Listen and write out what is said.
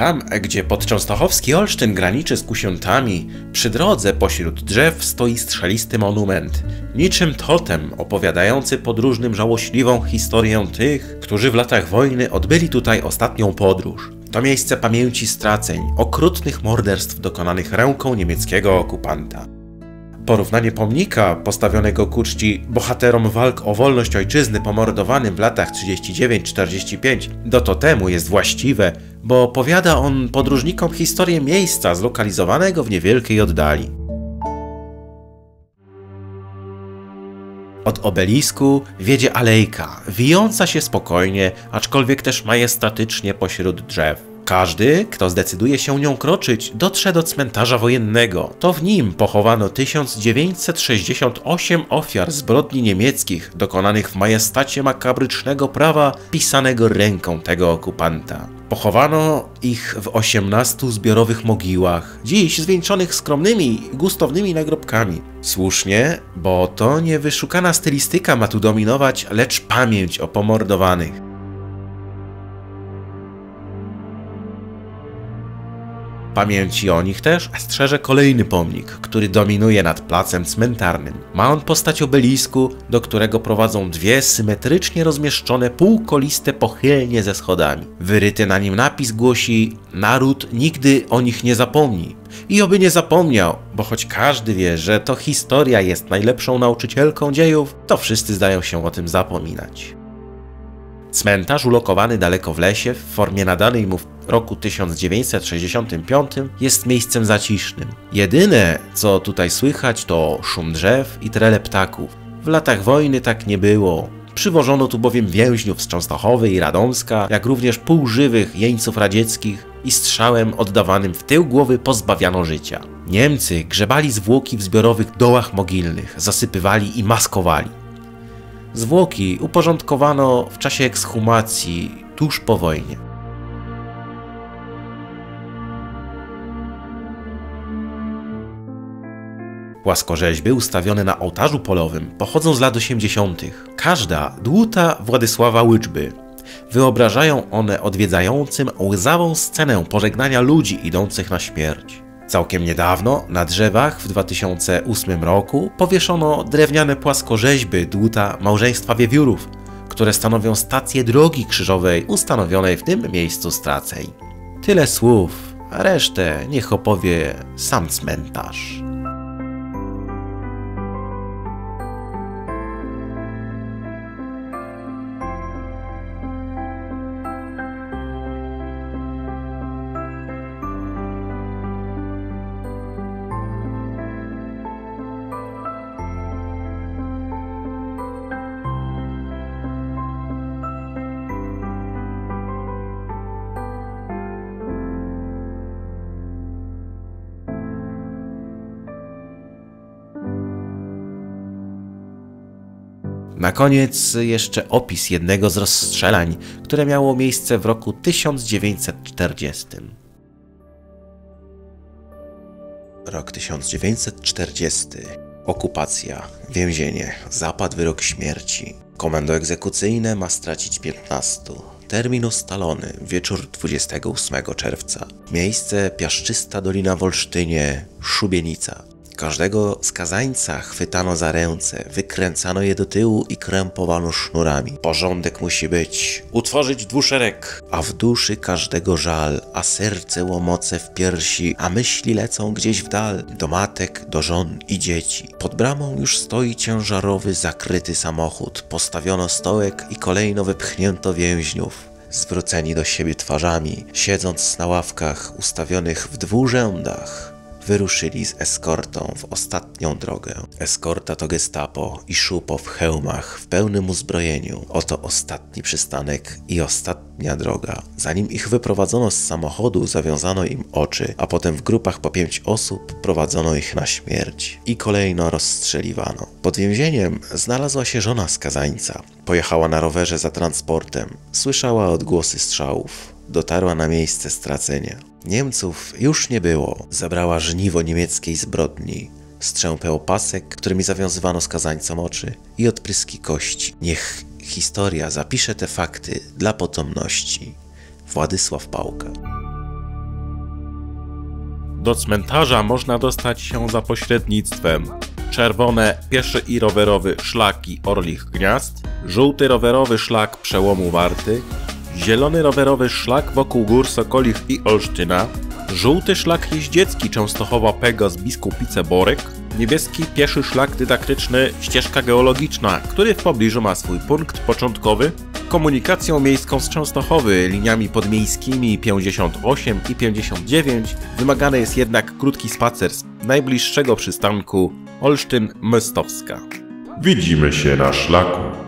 Tam, gdzie podczęstochowski Olsztyn graniczy z Kusiętami, przy drodze pośród drzew stoi strzelisty monument, niczym totem opowiadający podróżnym żałośliwą historię tych, którzy w latach wojny odbyli tutaj ostatnią podróż. To miejsce pamięci straceń, okrutnych morderstw dokonanych ręką niemieckiego okupanta. Porównanie pomnika postawionego ku czci bohaterom walk o wolność ojczyzny pomordowanym w latach 39-45 do totemu jest właściwe, bo opowiada on podróżnikom historię miejsca zlokalizowanego w niewielkiej oddali. Od obelisku wiedzie alejka, wijąca się spokojnie, aczkolwiek też majestatycznie pośród drzew. Każdy, kto zdecyduje się nią kroczyć, dotrze do cmentarza wojennego. To w nim pochowano 1968 ofiar zbrodni niemieckich dokonanych w majestacie makabrycznego prawa pisanego ręką tego okupanta. Pochowano ich w 18 zbiorowych mogiłach, dziś zwieńczonych skromnymi i gustownymi nagrobkami. Słusznie, bo to nie wyszukana stylistyka ma tu dominować, lecz pamięć o pomordowanych. Pamięci o nich też strzeże kolejny pomnik, który dominuje nad placem cmentarnym. Ma on postać obelisku, do którego prowadzą dwie symetrycznie rozmieszczone półkoliste pochylnie ze schodami. Wyryty na nim napis głosi: naród nigdy o nich nie zapomni. I oby nie zapomniał, bo choć każdy wie, że to historia jest najlepszą nauczycielką dziejów, to wszyscy zdają się o tym zapominać. Cmentarz ulokowany daleko w lesie, w formie nadanej mu w roku 1965, jest miejscem zacisznym. Jedyne, co tutaj słychać, to szum drzew i trele ptaków. W latach wojny tak nie było. Przywożono tu bowiem więźniów z Częstochowy i Radomska, jak również półżywych jeńców radzieckich i strzałem oddawanym w tył głowy pozbawiano życia. Niemcy grzebali zwłoki w zbiorowych dołach mogilnych, zasypywali i maskowali. Zwłoki uporządkowano w czasie ekshumacji tuż po wojnie. Płaskorzeźby ustawione na ołtarzu polowym pochodzą z lat 80. Każda dłuta Władysława Łyczby. Wyobrażają one odwiedzającym łzawą scenę pożegnania ludzi idących na śmierć. Całkiem niedawno na drzewach w 2008 roku powieszono drewniane płaskorzeźby dłuta małżeństwa wiewiórów, które stanowią stację drogi krzyżowej ustanowionej w tym miejscu straceń. Tyle słów, a resztę niech opowie sam cmentarz. Na koniec jeszcze opis jednego z rozstrzelań, które miało miejsce w roku 1940. Rok 1940. Okupacja, więzienie, zapadł wyrok śmierci. Komando egzekucyjne ma stracić 15. Termin ustalony, wieczór 28 czerwca. Miejsce: piaszczysta dolina w Olsztynie, Szubienica. Każdego skazańca chwytano za ręce, wykręcano je do tyłu i krępowano sznurami. Porządek musi być, utworzyć dwuszereg. A w duszy każdego żal, a serce łomoce w piersi, a myśli lecą gdzieś w dal, do matek, do żon i dzieci. Pod bramą już stoi ciężarowy, zakryty samochód. Postawiono stołek i kolejno wepchnięto więźniów. Zwróceni do siebie twarzami, siedząc na ławkach ustawionych w dwóch rzędach, wyruszyli z eskortą w ostatnią drogę. Eskorta to gestapo i szupo w hełmach, w pełnym uzbrojeniu. Oto ostatni przystanek i ostatnia droga. Zanim ich wyprowadzono z samochodu, zawiązano im oczy, a potem w grupach po 5 osób prowadzono ich na śmierć. I kolejno rozstrzeliwano. Pod więzieniem znalazła się żona skazańca. Pojechała na rowerze za transportem. Słyszała odgłosy strzałów. Dotarła na miejsce stracenia. Niemców już nie było. Zabrała żniwo niemieckiej zbrodni, strzępę opasek, którymi zawiązywano skazańcom oczy, i odpryski kości. Niech historia zapisze te fakty dla potomności. Władysław Pałka. Do cmentarza można dostać się za pośrednictwem: czerwone pieszy i rowerowy szlaki Orlich Gniazd, żółty rowerowy szlak przełomu Warty, zielony rowerowy szlak wokół gór Sokolich i Olsztyna, żółty szlak jeździecki Częstochowa Pegas Biskupice Borek, niebieski pieszy szlak dydaktyczny Ścieżka Geologiczna, który w pobliżu ma swój punkt początkowy, komunikacją miejską z Częstochowy liniami podmiejskimi 58 i 59 wymagany jest jednak krótki spacer z najbliższego przystanku Olsztyn-Mostowska. Widzimy się na szlaku.